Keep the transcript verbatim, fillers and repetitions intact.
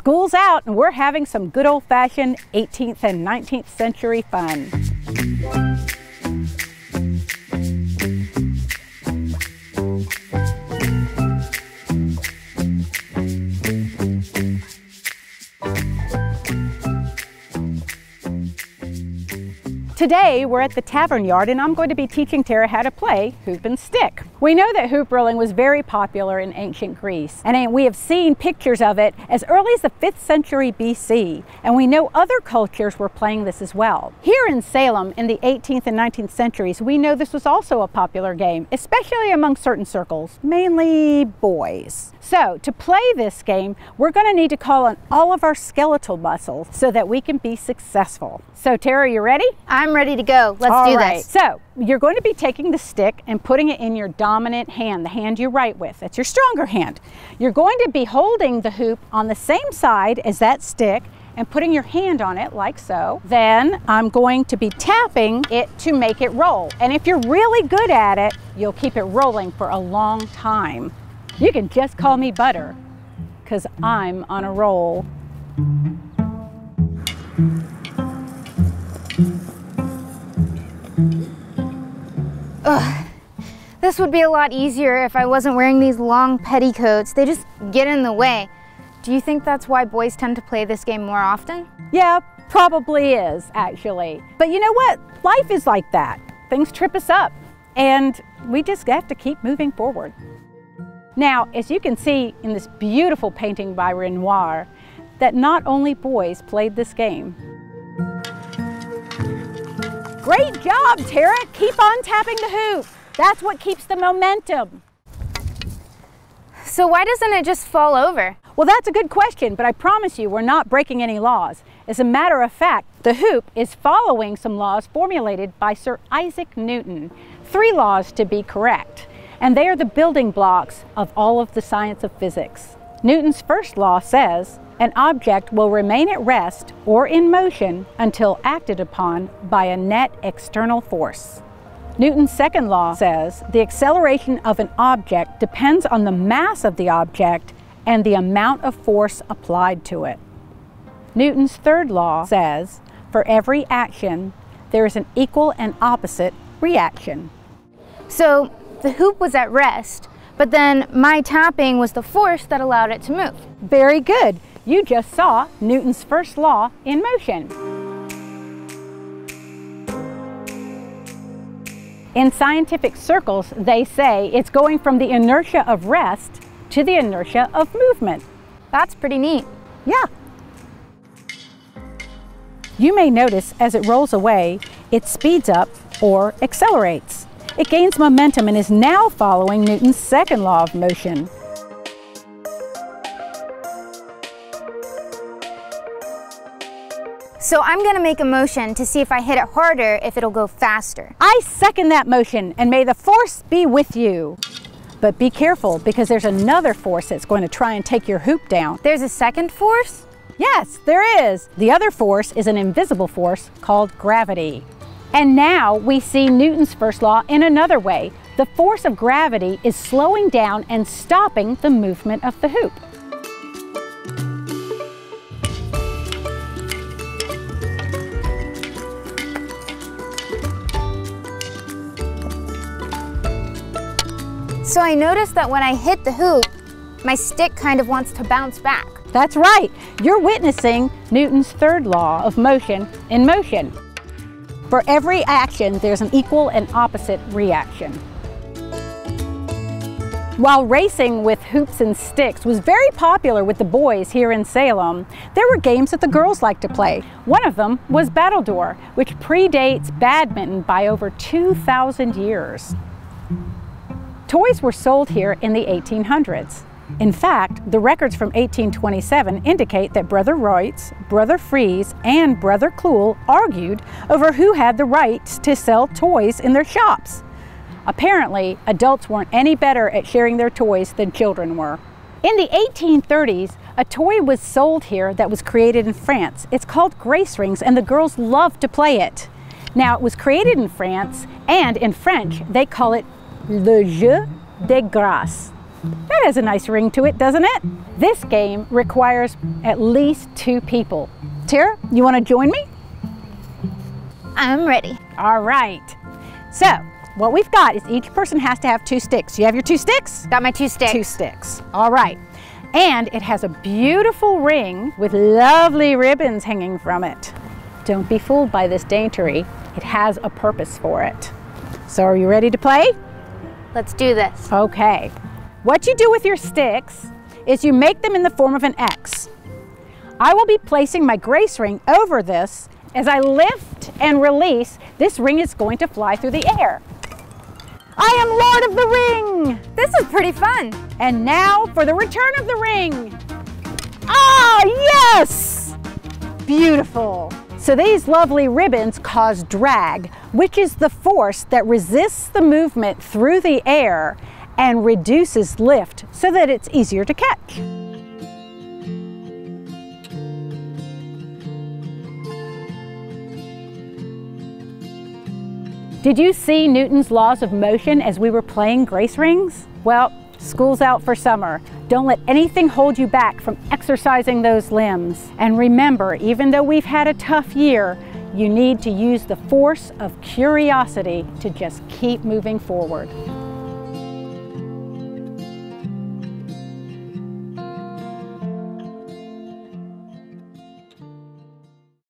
School's out and we're having some good old-fashioned eighteenth and nineteenth century fun. Today we're at the Tavern Yard and I'm going to be teaching Tara how to play hoop and stick. We know that hoop rolling was very popular in ancient Greece, and we have seen pictures of it as early as the fifth century B C, and we know other cultures were playing this as well. Here in Salem in the eighteenth and nineteenth centuries, we know this was also a popular game, especially among certain circles, mainly boys. So to play this game, we're going to need to call on all of our skeletal muscles so that we can be successful. So Tara, you ready? I'm ready to go. Let's all do right. this. So you're going to be taking the stick and putting it in your dominant hand, the hand you write with. That's your stronger hand. You're going to be holding the hoop on the same side as that stick and putting your hand on it like so. Then I'm going to be tapping it to make it roll. And if you're really good at it, you'll keep it rolling for a long time. You can just call me Butter, because I'm on a roll. Ugh. This would be a lot easier if I wasn't wearing these long petticoats. They just get in the way. Do you think that's why boys tend to play this game more often? Yeah, probably is, actually. But you know what? Life is like that. Things trip us up, and we just have to keep moving forward. Now, as you can see in this beautiful painting by Renoir, that not only boys played this game. Great job, Tara! Keep on tapping the hoop. That's what keeps the momentum. So why doesn't it just fall over? Well, that's a good question, but I promise you we're not breaking any laws. As a matter of fact, the hoop is following some laws formulated by Sir Isaac Newton. Three laws to be correct. And they are the building blocks of all of the science of physics. Newton's first law says, an object will remain at rest or in motion until acted upon by a net external force. Newton's second law says, the acceleration of an object depends on the mass of the object and the amount of force applied to it. Newton's third law says, for every action, there is an equal and opposite reaction. So, the hoop was at rest, but then my tapping was the force that allowed it to move. Very good. You just saw Newton's first law in motion. In scientific circles, they say it's going from the inertia of rest to the inertia of movement. That's pretty neat. Yeah. You may notice as it rolls away, it speeds up or accelerates. It gains momentum and is now following Newton's second law of motion. So I'm going to make a motion to see if I hit it harder, if it'll go faster. I second that motion, and may the force be with you. But be careful, because there's another force that's going to try and take your hoop down. There's a second force? Yes, there is. The other force is an invisible force called gravity. And now we see Newton's first law in another way. The force of gravity is slowing down and stopping the movement of the hoop. So I noticed that when I hit the hoop, my stick kind of wants to bounce back. That's right. You're witnessing Newton's third law of motion in motion. For every action, there's an equal and opposite reaction. While racing with hoops and sticks was very popular with the boys here in Salem, there were games that the girls liked to play. One of them was Battledore, which predates badminton by over two thousand years. Toys were sold here in the eighteen hundreds. In fact, the records from eighteen twenty-seven indicate that Brother Reutz, Brother Fries, and Brother Kluhl argued over who had the rights to sell toys in their shops. Apparently, adults weren't any better at sharing their toys than children were. In the eighteen thirties, a toy was sold here that was created in France. It's called Grace Rings, and the girls loved to play it. Now, it was created in France, and in French, they call it Le Jeu de Grâce. That has a nice ring to it, doesn't it? This game requires at least two people. Tara, you want to join me? I'm ready. All right. So what we've got is each person has to have two sticks. You have your two sticks? Got my two sticks. Two sticks. All right. And it has a beautiful ring with lovely ribbons hanging from it. Don't be fooled by this dainty. It has a purpose for it. So are you ready to play? Let's do this. Okay. What you do with your sticks is you make them in the form of an X. I will be placing my grace ring over this. As I lift and release, this ring is going to fly through the air. I am Lord of the Ring! This is pretty fun. And now for the return of the ring. Ah, yes! Beautiful. So these lovely ribbons cause drag, which is the force that resists the movement through the air and reduces lift so that it's easier to catch. Did you see Newton's laws of motion as we were playing Grace Rings? Well, school's out for summer. Don't let anything hold you back from exercising those limbs. And remember, even though we've had a tough year, you need to use the force of curiosity to just keep moving forward.